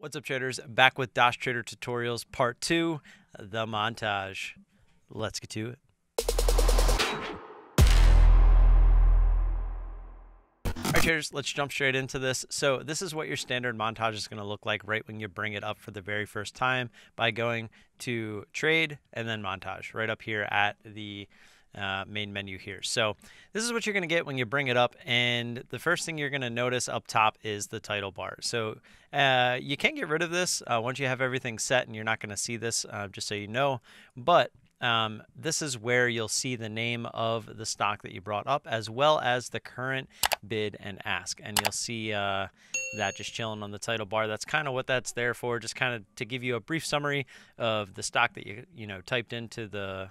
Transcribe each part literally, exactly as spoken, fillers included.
What's up, traders? Back with D A S Trader Tutorials Part two, the montage. Let's get to it. All right, traders, let's jump straight into this. So this is what your standard montage is going to look like right when you bring it up for the very first time by going to Trade and then Montage right up here at the Uh, main menu here. So this is what you're going to get when you bring it up, and the first thing you're going to notice up top is the title bar. So uh, you can get rid of this uh, once you have everything set, and you're not going to see this, uh, just so you know, but um, this is where you'll see the name of the stock that you brought up, as well as the current bid and ask, and you'll see uh, that just chilling on the title bar. That's kind of what that's there for, just kind of to give you a brief summary of the stock that you you know typed into the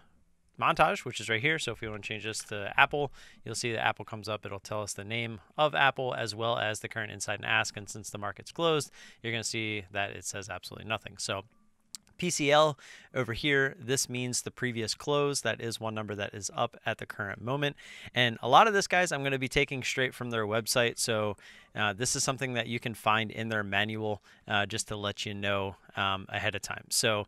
montage, which is right here. So if you want to change this to Apple, you'll see that Apple comes up. It'll tell us the name of Apple as well as the current inside and ask. And since the market's closed, you're going to see that it says absolutely nothing. So P C L over here, this means the previous close. That is one number that is up at the current moment. And a lot of this, guys, I'm going to be taking straight from their website. So uh, this is something that you can find in their manual, uh, just to let you know um, ahead of time. So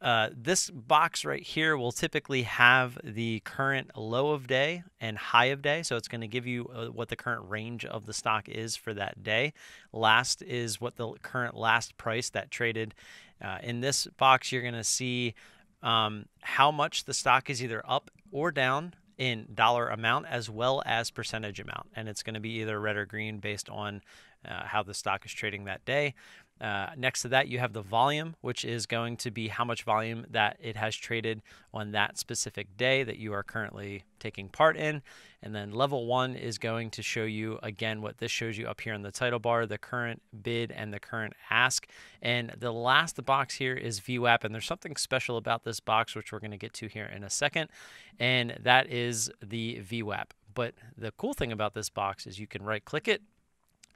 Uh, this box right here will typically have the current low of day and high of day. So it's going to give you uh, what the current range of the stock is for that day. Last is what the current last price that traded. Uh, in this box, you're going to see um, how much the stock is either up or down in dollar amount as well as percentage amount. And it's going to be either red or green based on uh, how the stock is trading that day. Uh, next to that, you have the volume, which is going to be how much volume that it has traded on that specific day that you are currently taking part in. And then level one is going to show you, again, what this shows you up here in the title bar, the current bid and the current ask. And the last box here is V WAP. And there's something special about this box, which we're going to get to here in a second. And that is the V WAP. But the cool thing about this box is you can right click it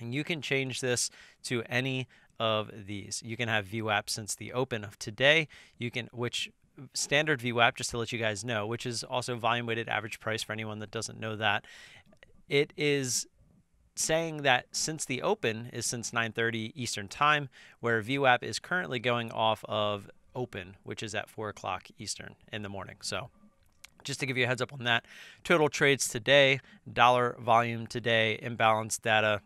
and you can change this to any of these. You can have V WAP since the open of today. You can, which standard V WAP, just to let you guys know, which is also volume weighted average price for anyone that doesn't know that. It is saying that since the open is since nine thirty Eastern time, where V WAP is currently going off of open, which is at four o'clock Eastern in the morning. So just to give you a heads up on that, total trades today, dollar volume today, imbalance data,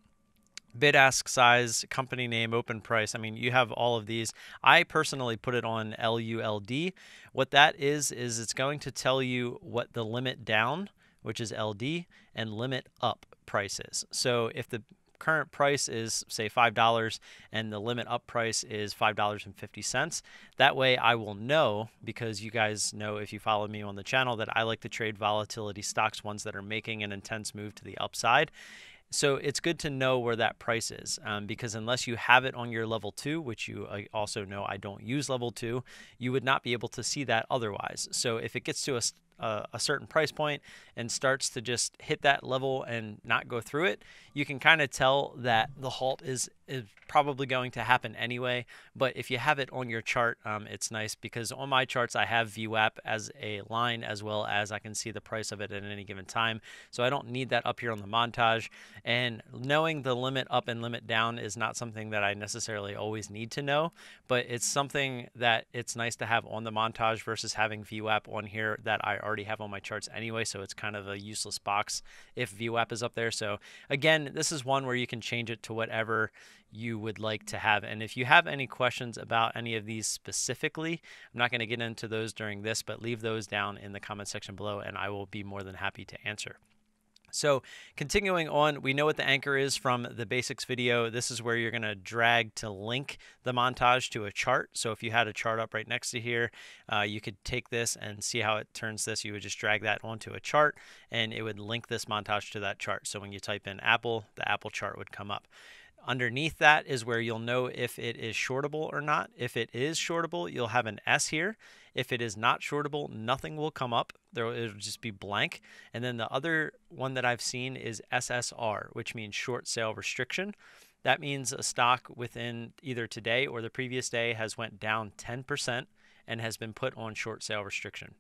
bid ask size, company name, open price. I mean, you have all of these. I personally put it on L U L D. What that is, is it's going to tell you what the limit down, which is L D, and limit up price is. So if the current price is, say, five dollars and the limit up price is five dollars and fifty cents. That way I will know, because you guys know if you follow me on the channel that I like to trade volatility stocks, ones that are making an intense move to the upside. So it's good to know where that price is, um, because unless you have it on your level two, which you also know I don't use level two, you would not be able to see that otherwise. So if it gets to a, a, a certain price point and starts to just hit that level and not go through it, you can kind of tell that the halt is, is probably going to happen anyway. But if you have it on your chart, um, it's nice, because on my charts I have V WAP as a line, as well as I can see the price of it at any given time. So I don't need that up here on the montage. And knowing the limit up and limit down is not something that I necessarily always need to know, but it's something that it's nice to have on the montage versus having V WAP on here that I already have on my charts anyway. So it's kind of a useless box if V WAP is up there. So again, this is one where you can change it to whatever you would like to have. And if you have any questions about any of these specifically, I'm not going to get into those during this, but leave those down in the comment section below and I will be more than happy to answer. So continuing on, we know what the anchor is from the basics video. This is where you're going to drag to link the montage to a chart. So if you had a chart up right next to here, uh, you could take this and see how it turns this. You would just drag that onto a chart and it would link this montage to that chart. So when you type in Apple, the Apple chart would come up. Underneath that is where you'll know if it is shortable or not. If it is shortable, you'll have an S here. If it is not shortable, nothing will come up. There, it'll just be blank. And then the other one that I've seen is S S R, which means short sale restriction. That means a stock within either today or the previous day has went down ten percent and has been put on short sale restriction.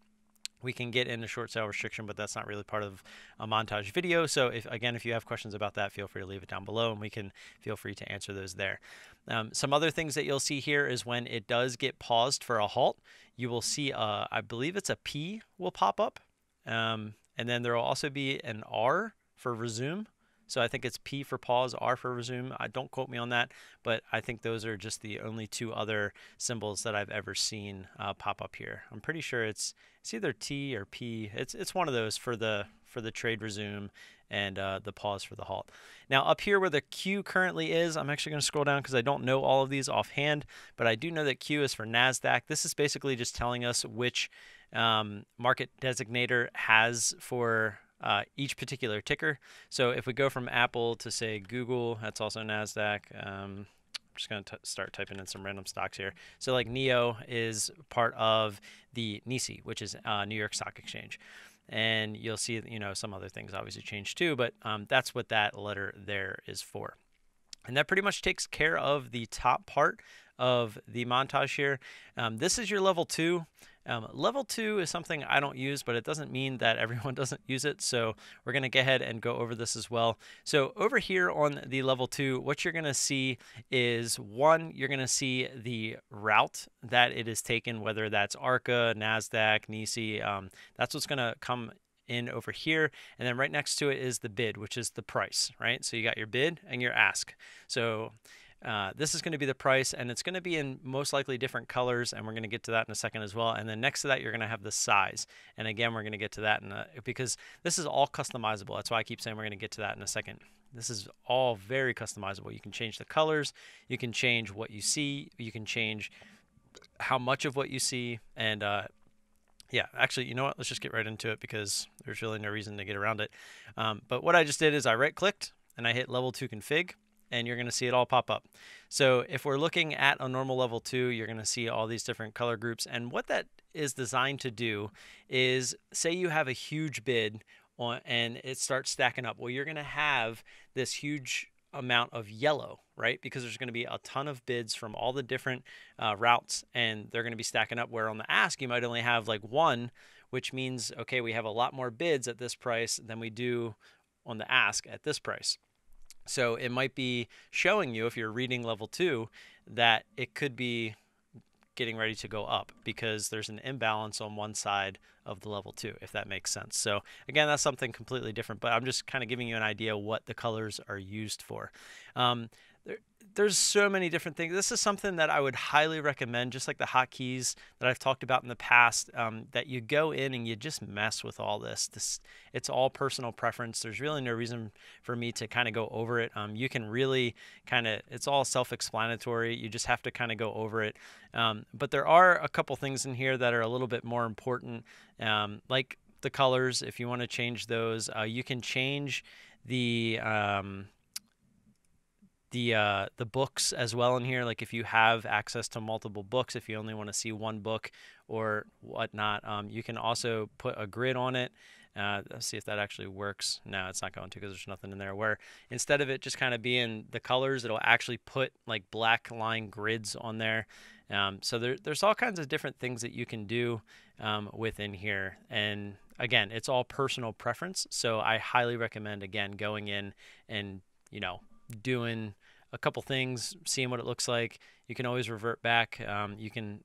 we can get into short sale restriction, but that's not really part of a montage video. So if, again, if you have questions about that, feel free to leave it down below and we can feel free to answer those there. Um, some other things that you'll see here is when it does get paused for a halt, you will see, uh, I believe it's a P will pop up. Um, and then there will also be an R for resume. So I think it's P for pause, R for resume. I don't quote me on that, but I think those are just the only two other symbols that I've ever seen uh, pop up here. I'm pretty sure it's it's either T or P. It's it's one of those for the for the trade resume and uh, the pause for the halt. Now up here where the Q currently is, I'm actually going to scroll down because I don't know all of these offhand, but I do know that Q is for NASDAQ. This is basically just telling us which um, market designator has for Uh, each particular ticker. So if we go from Apple to say Google, that's also NASDAQ. Um, I'm just going to start typing in some random stocks here. So like NEO is part of the Nisi, which is uh, New York Stock Exchange. And you'll see, you know, some other things obviously change too, but um, that's what that letter there is for. And that pretty much takes care of the top part of the montage here. Um, this is your level two. Um, level two is something I don't use, but it doesn't mean that everyone doesn't use it. So we're going to go ahead and go over this as well. So over here on the level two, what you're going to see is one, you're going to see the route that it is taken, whether that's ARCA, NASDAQ, Nisi. Um, that's what's going to come in over here, and then right next to it is the bid, which is the price, right? So you got your bid and your ask. So uh, this is going to be the price, and it's going to be in most likely different colors, and we're going to get to that in a second as well. And then next to that, you're going to have the size, and again, we're going to get to that in a, because this is all customizable. That's why I keep saying we're going to get to that in a second. This is all very customizable. You can change the colors, you can change what you see, you can change how much of what you see, and uh, yeah, actually, you know what? Let's just get right into it because there's really no reason to get around it. Um, but what I just did is I right-clicked and I hit level two config, and you're going to see it all pop up. So if we're looking at a normal level two, you're going to see all these different color groups. And what that is designed to do is, say you have a huge bid on, and it starts stacking up. Well, you're going to have this huge amount of yellow, right? Because there's going to be a ton of bids from all the different uh, routes, and they're going to be stacking up, where on the ask you might only have like one, which means, okay, we have a lot more bids at this price than we do on the ask at this price. So it might be showing you, if you're reading level two, that it could be getting ready to go up because there's an imbalance on one side of the level two, if that makes sense. So again, that's something completely different, but I'm just kind of giving you an idea what the colors are used for. Um, there, there's so many different things. This is something that I would highly recommend, just like the hotkeys that I've talked about in the past, um, that you go in and you just mess with all this. This, it's all personal preference. There's really no reason for me to kind of go over it. Um, you can really kind of, it's all self-explanatory. You just have to kind of go over it. Um, but there are a couple things in here that are a little bit more important, um, like the colors. If you want to change those, uh, you can change the... Um, the uh, the books as well in here. Like if you have access to multiple books, if you only want to see one book or whatnot, um, you can also put a grid on it. Uh, let's see if that actually works. No, it's not going to because there's nothing in there, where instead of it just kind of being the colors, it'll actually put like black line grids on there. Um, so there, there's all kinds of different things that you can do um, within here. And again, it's all personal preference. So I highly recommend, again, going in and, you know, doing a couple things, seeing what it looks like. You can always revert back. Um, you can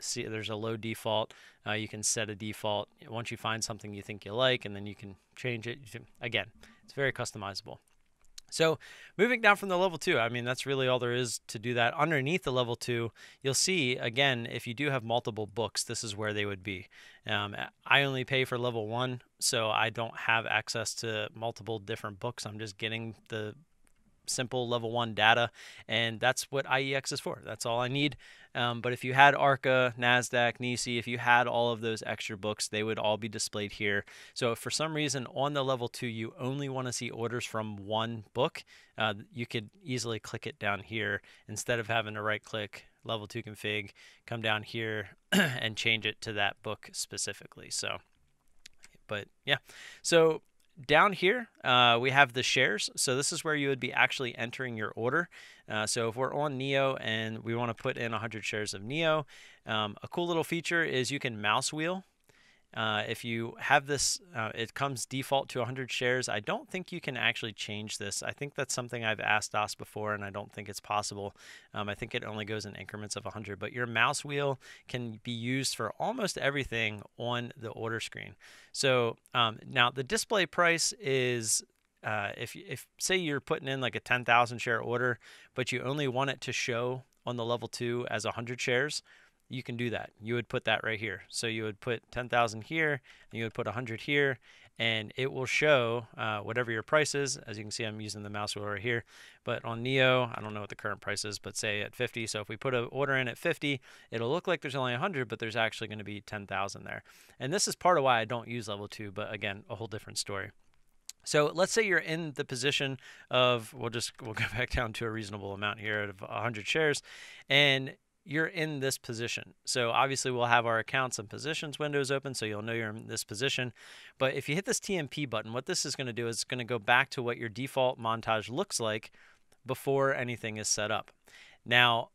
see there's a low default. Uh, you can set a default once you find something you think you like, and then you can change it. You can, again, it's very customizable. So moving down from the level two, I mean, that's really all there is to do that. Underneath the level two, you'll see, again, if you do have multiple books, this is where they would be. Um, I only pay for level one, so I don't have access to multiple different books. I'm just getting the simple level one data, and that's what I E X is for. That's all I need. Um, but if you had ARCA, NASDAQ, Nisi, if you had all of those extra books, they would all be displayed here. So if for some reason on the level two, you only want to see orders from one book, uh, you could easily click it down here instead of having to right click level two config, come down here and change it to that book specifically. So, but yeah, so down here, uh, we have the shares. So this is where you would be actually entering your order. Uh, so if we're on NEO and we want to put in one hundred shares of NEO, um, a cool little feature is you can mouse wheel Uh, if you have this, uh, it comes default to one hundred shares. I don't think you can actually change this. I think that's something I've asked D A S before, and I don't think it's possible. Um, I think it only goes in increments of one hundred, but your mouse wheel can be used for almost everything on the order screen. So um, now the display price is, uh, if, if say you're putting in like a ten thousand share order, but you only want it to show on the level two as one hundred shares, you can do that. You would put that right here. So you would put ten thousand here, and you would put one hundred here, and it will show uh, whatever your price is. As you can see, I'm using the mouse wheel right here. But on Neo, I don't know what the current price is, but say at fifty. So if we put an order in at fifty, it'll look like there's only one hundred, but there's actually going to be ten thousand there. And this is part of why I don't use level two, but again, a whole different story. So let's say you're in the position of, we'll just, we'll go back down to a reasonable amount here of one hundred shares, and you're in this position. So obviously we'll have our accounts and positions windows open, so you'll know you're in this position. But if you hit this T M P button, what this is going to do is it's going to go back to what your default montage looks like before anything is set up. Now,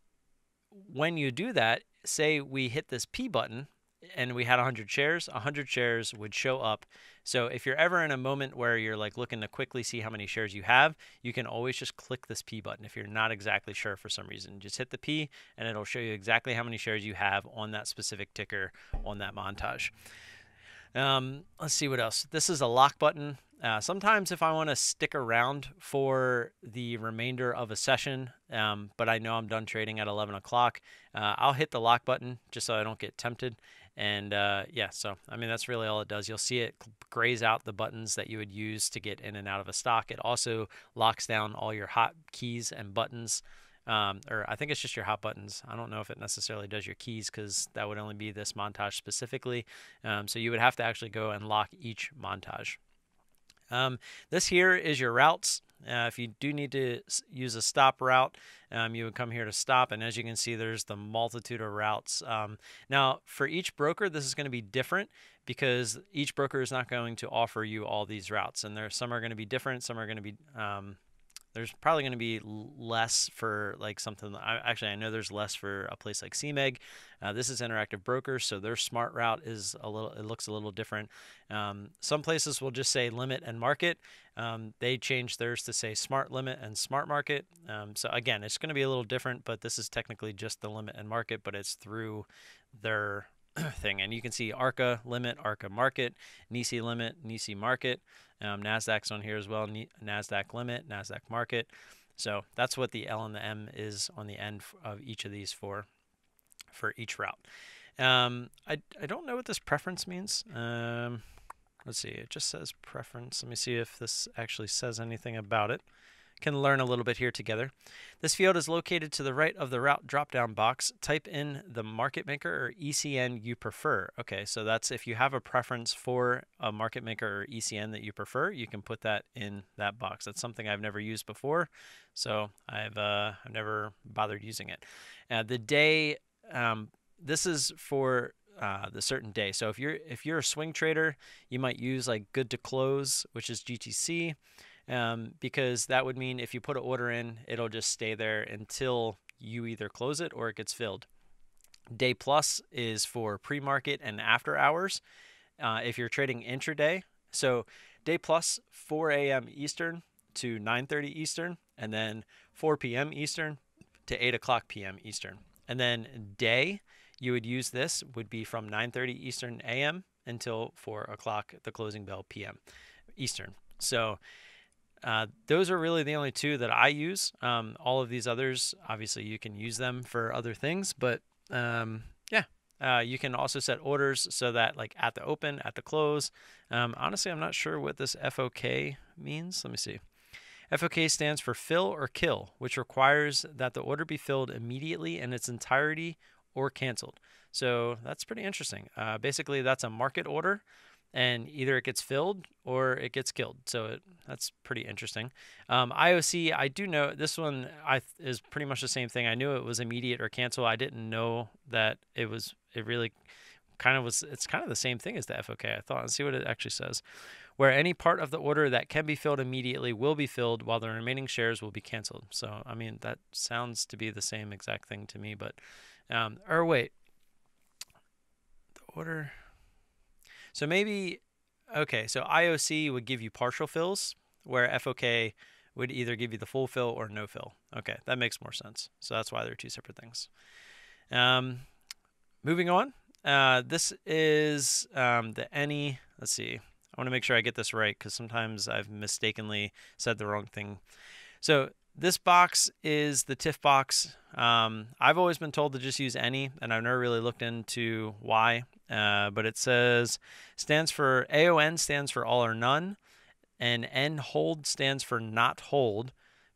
when you do that, say we hit this P button and we had one hundred shares, one hundred shares would show up. So if you're ever in a moment where you're like looking to quickly see how many shares you have, you can always just click this P button. If you're not exactly sure for some reason, just hit the P and it'll show you exactly how many shares you have on that specific ticker on that montage. Um, let's see what else. This is a lock button. Uh, sometimes if I want to stick around for the remainder of a session, um, but I know I'm done trading at eleven o'clock, uh, I'll hit the lock button just so I don't get tempted. And uh, yeah, so, I mean, that's really all it does. You'll see it grays out the buttons that you would use to get in and out of a stock. It also locks down all your hot keys and buttons, um, or I think it's just your hot buttons. I don't know if it necessarily does your keys because that would only be this montage specifically. Um, so you would have to actually go and lock each montage. Um, this here is your routes. Uh, if you do need to use a stop route, um, you would come here to stop. And as you can see, there's the multitude of routes. Um, now, for each broker, this is going to be different because each broker is not going to offer you all these routes. And there, some are going to be different. Some are going to be... Um, There's probably going to be less for like something. I, actually, I know there's less for a place like C M E G. Uh, this is Interactive Brokers, so their smart route is a little. It looks a little different. Um, some places will just say limit and market. Um, they changed theirs to say smart limit and smart market. Um, so again, it's going to be a little different, but this is technically just the limit and market, but it's through their thing. And you can see ARCA limit, ARCA market, Nisi limit, Nisi market. Um, NASDAQ's on here as well, NASDAQ limit, NASDAQ market. So that's what the L and the M is on the end of each of these for, for each route. Um, I, I don't know what this preference means. Um, let's see, it just says preference. Let me see if this actually says anything about it. Can learn a little bit here together. This field is located to the right of the route drop-down box. Type in the market maker or E C N you prefer. Okay, so that's if you have a preference for a market maker or E C N that you prefer, you can put that in that box. That's something I've never used before, so I've, uh, I've never bothered using it. Uh, the day, um, this is for Uh, the certain day. So if you're if you're a swing trader, you might use like good to close, which is G T C, um, because that would mean if you put an order in, it'll just stay there until you either close it or it gets filled. Day plus is for pre-market and after hours. Uh, if you're trading intraday, so day plus four A M Eastern to nine thirty Eastern, and then four P M Eastern to eight o'clock P M Eastern, and then day. You would use this would be from nine thirty Eastern A M until four o'clock, the closing bell P M Eastern. So uh, those are really the only two that I use. Um, all of these others, obviously you can use them for other things, but um, yeah. Uh, you can also set orders so that like at the open, at the close. Um, honestly, I'm not sure what this F O K means. Let me see. F O K stands for fill or kill, which requires that the order be filled immediately in its entirety or canceled. So that's pretty interesting. Uh, basically, that's a market order, and either it gets filled or it gets killed. So it, that's pretty interesting. Um, I O C, I do know this one I, is pretty much the same thing. I knew it was immediate or cancel. I didn't know that it was, it really kind of was, it's kind of the same thing as the F O K, I thought. Let's see what it actually says. Where any part of the order that can be filled immediately will be filled while the remaining shares will be canceled. So, I mean, that sounds to be the same exact thing to me, but Um, or wait, the order. So maybe, okay, so I O C would give you partial fills, where F O K would either give you the full fill or no fill. Okay, that makes more sense. So that's why they're two separate things. Um, moving on, uh, this is um, the N E, let's see. I want to make sure I get this right because sometimes I've mistakenly said the wrong thing. So this box is the T I F box. Um, I've always been told to just use N E, and I've never really looked into why, uh, but it says, stands for, A O N stands for all or none, and N hold stands for not hold.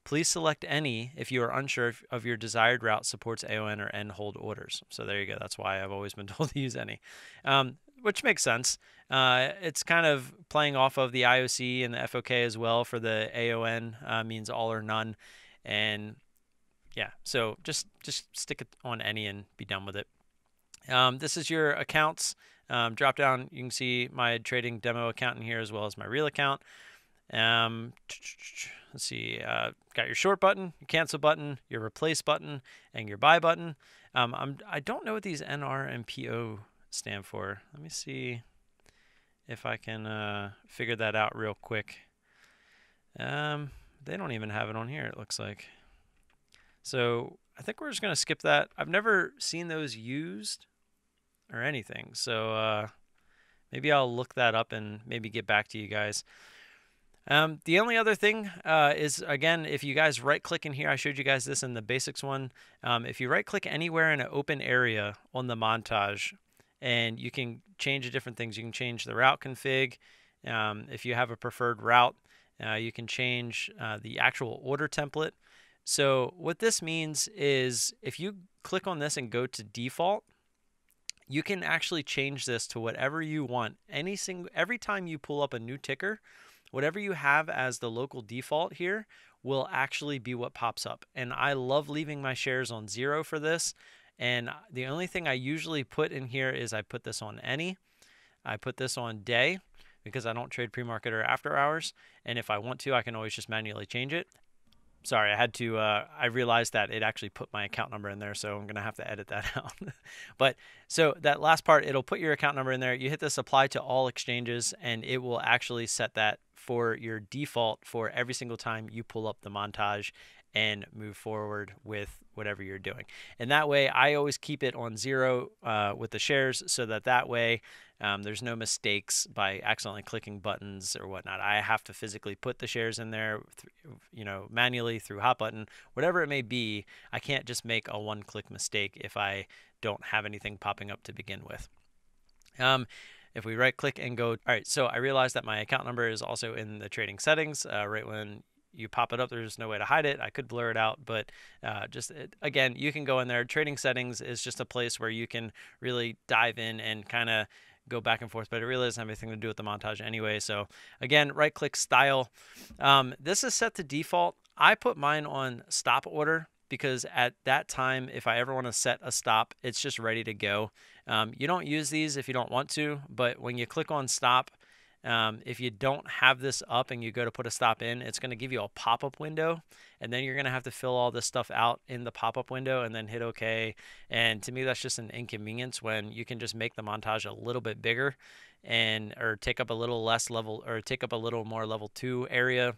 Please select N E if you are unsure if, of your desired route supports A O N or N hold orders. So there you go. That's why I've always been told to use N E. Um, which makes sense. Uh, it's kind of playing off of the I O C and the F O K as well for the A O N, uh, means all or none. And yeah, so just, just stick it on any and be done with it. Um, this is your accounts. Um, drop down, you can see my trading demo account in here as well as my real account. Um, let's see, uh, got your short button, your cancel button, your replace button, and your buy button. Um, I'm, I don't know what these N R and P O stand for. Let me see if I can uh, figure that out real quick. Um, they don't even have it on here, it looks like. So I think we're just going to skip that. I've never seen those used or anything. So uh, maybe I'll look that up and maybe get back to you guys. Um, the only other thing uh, is, again, if you guys right-click in here, I showed you guys this in the basics one. Um, if you right-click anywhere in an open area on the montage, and you can change different things. You can change the route config. Um, if you have a preferred route, uh, you can change uh, the actual order template. So what this means is if you click on this and go to default, you can actually change this to whatever you want. Any single, every time you pull up a new ticker, whatever you have as the local default here will actually be what pops up. And I love leaving my shares on zero for this. And the only thing I usually put in here is I put this on any, I put this on day because I don't trade pre-market or after hours. And if I want to, I can always just manually change it. Sorry, I had to, uh, I realized that it actually put my account number in there. So I'm going to have to edit that out. But so that last part, it'll put your account number in there. You hit this apply to all exchanges and it will actually set that for your default for every single time you pull up the montage and move forward with whatever you're doing. And that way, I always keep it on zero uh, with the shares so that that way um, there's no mistakes by accidentally clicking buttons or whatnot. I have to physically put the shares in there, you know, manually through hot button, whatever it may be. I can't just make a one-click mistake if I don't have anything popping up to begin with. Um, If we right-click and go, all right, so I realized that my account number is also in the trading settings. Uh, right when you pop it up, there's no way to hide it. I could blur it out, but uh, just, it, again, you can go in there. Trading settings is just a place where you can really dive in and kind of go back and forth, but it really doesn't have anything to do with the montage anyway. So again, right-click style. Um, this is set to default. I put mine on stop order, because at that time, if I ever want to set a stop, it's just ready to go. Um, you don't use these if you don't want to, but when you click on stop, um, if you don't have this up and you go to put a stop in, it's going to give you a pop-up window, and then you're going to have to fill all this stuff out in the pop-up window and then hit OK. And to me, that's just an inconvenience when you can just make the montage a little bit bigger and or take up a little less level or take up a little more level two area,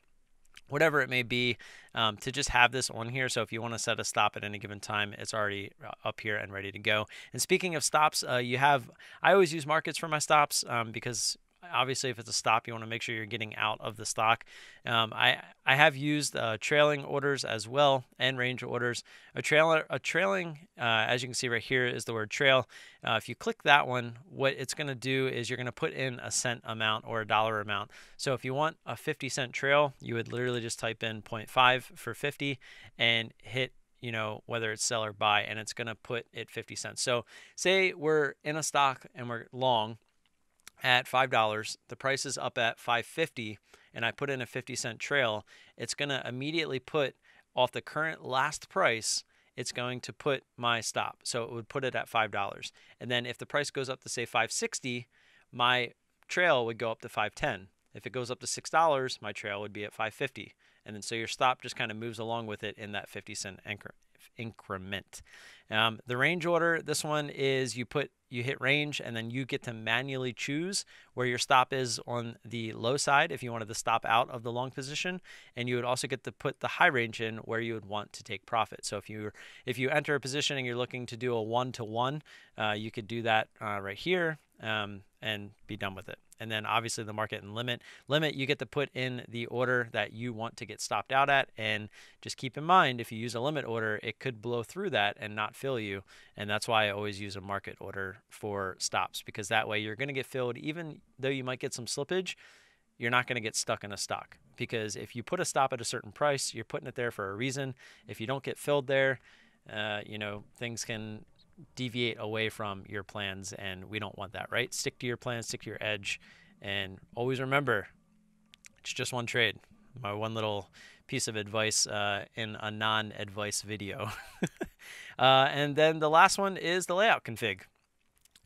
whatever it may be, um, to just have this on here. So if you want to set a stop at any given time, it's already up here and ready to go. And speaking of stops, uh, you have, I always use markets for my stops um, because obviously if it's a stop, you want to make sure you're getting out of the stock. Um, I, I have used uh, trailing orders as well and range orders. A, trailer, a trailing, uh, as you can see right here, is the word trail. Uh, if you click that one, what it's going to do is you're going to put in a cent amount or a dollar amount. So if you want a fifty cent trail, you would literally just type in zero point five for fifty and hit, you know, whether it's sell or buy, and it's going to put it fifty cents. So say we're in a stock and we're long at five dollars, the price is up at five fifty, and I put in a fifty cent trail, it's going to immediately put off the current last price, it's going to put my stop. So it would put it at five dollars. And then if the price goes up to say five sixty, my trail would go up to five ten. If it goes up to six dollars, my trail would be at five fifty. And then so your stop just kind of moves along with it in that fifty cent increment. Um, the range order, this one is you put you hit range and then you get to manually choose where your stop is on the low side if you wanted to stop out of the long position, and you would also get to put the high range in where you would want to take profit. So if you if you enter a position and you're looking to do a one-to-one, uh, you could do that uh, right here um, and be done with it. And then obviously the market and limit. Limit, you get to put in the order that you want to get stopped out at. And just keep in mind, if you use a limit order, it could blow through that and not fill you. And that's why I always use a market order for stops, because that way you're going to get filled. Even though you might get some slippage, you're not going to get stuck in a stock. Because if you put a stop at a certain price, you're putting it there for a reason. If you don't get filled there, uh, you know, things can deviate away from your plans, and we don't want that, right? Stick to your plan, stick to your edge, and always remember, it's just one trade. My one little piece of advice uh, in a non-advice video. uh, and then the last one is the layout config.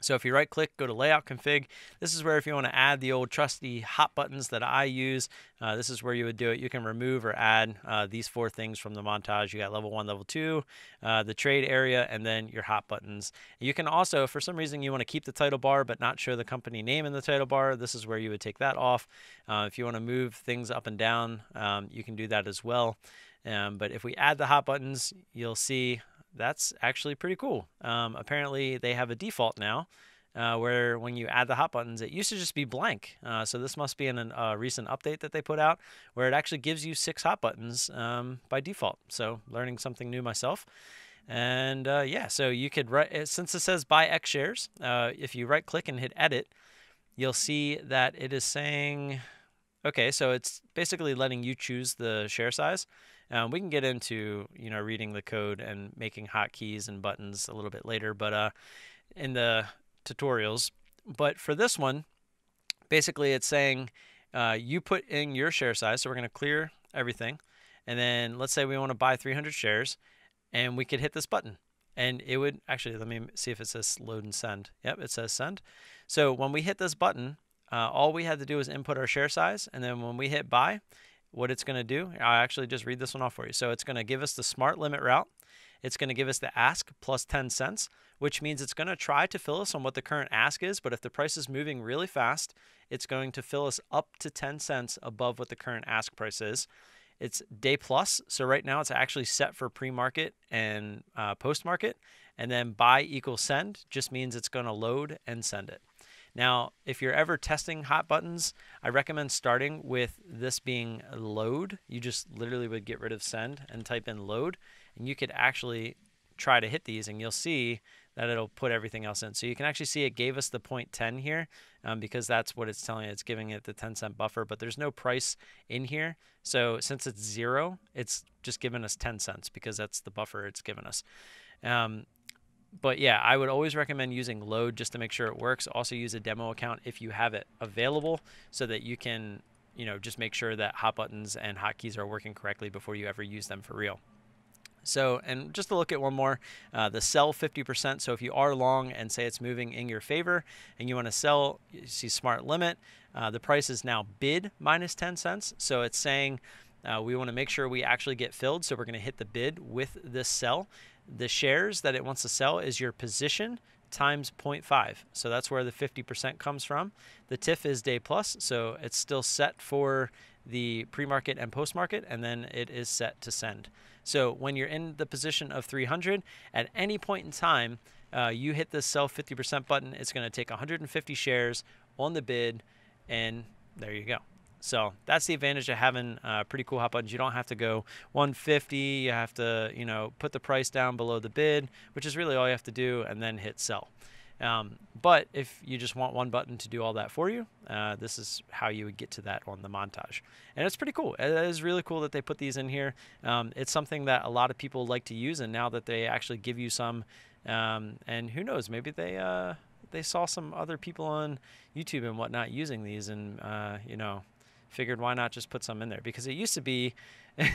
So if you right click, go to layout config. This is where if you want to add the old trusty hot buttons that I use, uh, this is where you would do it. You can remove or add uh, these four things from the montage. You got level one, level two, uh, the trade area, and then your hot buttons. You can also, if for some reason you want to keep the title bar but not show the company name in the title bar, this is where you would take that off. Uh, if you want to move things up and down, um, you can do that as well. Um, but if we add the hot buttons, you'll see that's actually pretty cool. Um, apparently, they have a default now uh, where when you add the hot buttons, it used to just be blank. Uh, so this must be in a uh, recent update that they put out where it actually gives you six hot buttons um, by default. So learning something new myself. And uh, yeah, so you could, right, since it says buy X shares, uh, if you right click and hit edit, you'll see that it is saying, okay, so it's basically letting you choose the share size. Um, we can get into, you know, reading the code and making hotkeys and buttons a little bit later, but uh, in the tutorials. But for this one, basically it's saying uh, you put in your share size. So we're going to clear everything. And then let's say we want to buy three hundred shares, and we could hit this button. And it would actually, let me see if it says load and send. Yep, it says send. So when we hit this button, uh, all we had to do was input our share size. And then when we hit buy, what it's going to do, I'll actually just read this one off for you. So it's going to give us the smart limit route. It's going to give us the ask plus ten cents, which means it's going to try to fill us on what the current ask is. But if the price is moving really fast, it's going to fill us up to ten cents above what the current ask price is. It's day plus. So right now it's actually set for pre-market and uh, post-market. And then buy equals send just means it's going to load and send it. Now, if you're ever testing hot buttons, I recommend starting with this being load. You just literally would get rid of send and type in load, and you could actually try to hit these, and you'll see that it'll put everything else in. So you can actually see it gave us the point ten here um, because that's what it's telling you. It's giving it the ten cent buffer, but there's no price in here. So since it's zero, it's just giving us ten cents because that's the buffer it's given us. Um, But yeah, I would always recommend using load just to make sure it works. Also use a demo account if you have it available so that you can, you know, just make sure that hot buttons and hotkeys are working correctly before you ever use them for real. So, and just to look at one more, uh, the sell fifty percent. So if you are long and say it's moving in your favor and you want to sell, you see smart limit, uh, the price is now bid minus ten cents. So it's saying uh, we want to make sure we actually get filled. So we're going to hit the bid with this sell. The shares that it wants to sell is your position times point five. So that's where the fifty percent comes from. The T I F is day plus, so it's still set for the pre-market and post-market, and then it is set to send. So when you're in the position of three hundred, at any point in time, uh, you hit this sell fifty percent button, it's going to take one hundred fifty shares on the bid, and there you go. So that's the advantage of having uh, pretty cool hot buttons. You don't have to go one fifty. You have to, you know, put the price down below the bid, which is really all you have to do, and then hit sell. Um, but if you just want one button to do all that for you, uh, this is how you would get to that on the montage. And it's pretty cool. It is really cool that they put these in here. Um, it's something that a lot of people like to use, and now that they actually give you some, um, and who knows, maybe they... Uh, they saw some other people on YouTube and whatnot using these and, uh, you know, figured why not just put some in there? Because it used to be,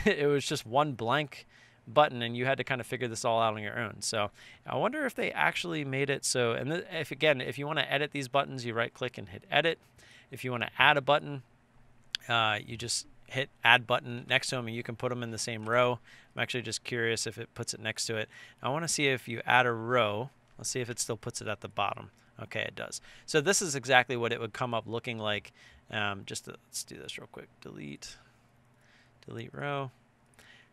it was just one blank button and you had to kind of figure this all out on your own. So I wonder if they actually made it so, and if again, if you want to edit these buttons, you right click and hit edit. If you want to add a button, uh, you just hit add button next to them and you can put them in the same row. I'm actually just curious if it puts it next to it. I want to see if you add a row. Let's see if it still puts it at the bottom. Okay, it does. So this is exactly what it would come up looking like. Um, just to, let's do this real quick. Delete, delete row.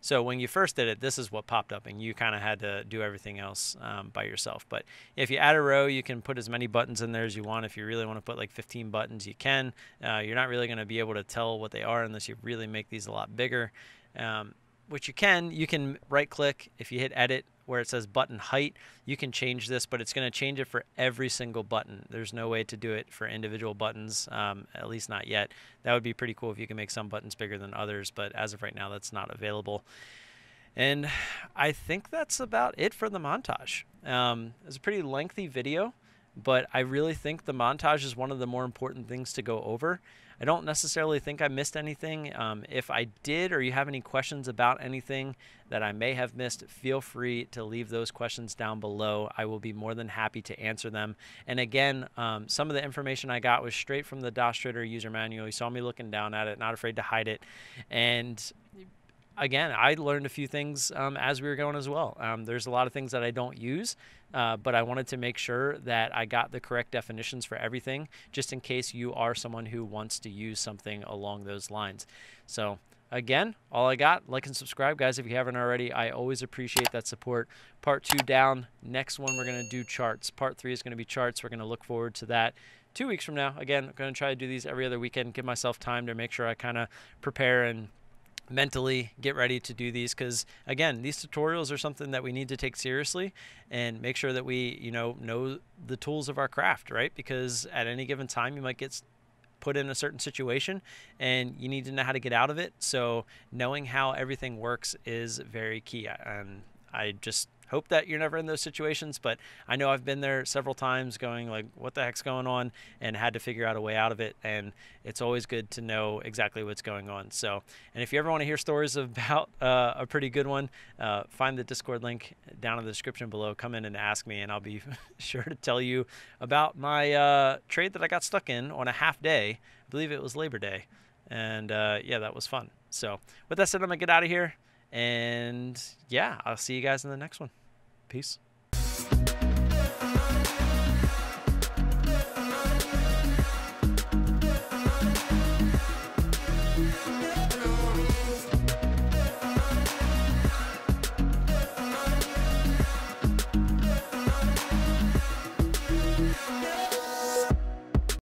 So when you first did it, this is what popped up and you kind of had to do everything else um, by yourself. But if you add a row, you can put as many buttons in there as you want. If you really want to put like fifteen buttons, you can. Uh, you're not really going to be able to tell what they are unless you really make these a lot bigger, um, which you can. You can right click. If you hit edit where it says button height, you can change this, but it's going to change it for every single button. There's no way to do it for individual buttons, um, at least not yet. That would be pretty cool if you can make some buttons bigger than others, but as of right now, that's not available. And I think that's about it for the montage. Um, it was a pretty lengthy video, but I really think the montage is one of the more important things to go over. I don't necessarily think I missed anything. Um, if I did, or you have any questions about anything that I may have missed, feel free to leave those questions down below. I will be more than happy to answer them. And again, um, some of the information I got was straight from the D A S Trader user manual. You saw me looking down at it, not afraid to hide it. And again, I learned a few things um, as we were going as well. Um, there's a lot of things that I don't use. Uh, but I wanted to make sure that I got the correct definitions for everything, just in case you are someone who wants to use something along those lines. So again, all I got, like and subscribe, guys, if you haven't already. I always appreciate that support. Part two down. Next one, we're going to do charts. Part three is going to be charts. We're going to look forward to that two weeks from now. Again, I'm going to try to do these every other weekend, give myself time to make sure I kind of prepare and mentally get ready to do these, because again, these tutorials are something that we need to take seriously and make sure that we, you know, know the tools of our craft, right? Because at any given time you might get put in a certain situation and you need to know how to get out of it. So knowing how everything works is very key. And I just hope that you're never in those situations, but I know I've been there several times going like, what the heck's going on, and had to figure out a way out of it. And it's always good to know exactly what's going on. So, and if you ever want to hear stories about uh, a pretty good one, uh, find the Discord link down in the description below, come in and ask me, and I'll be sure to tell you about my uh, trade that I got stuck in on a half day. I believe it was Labor Day. And uh, yeah, that was fun. So with that said, I'm gonna get out of here. And yeah, I'll see you guys in the next one. Peace.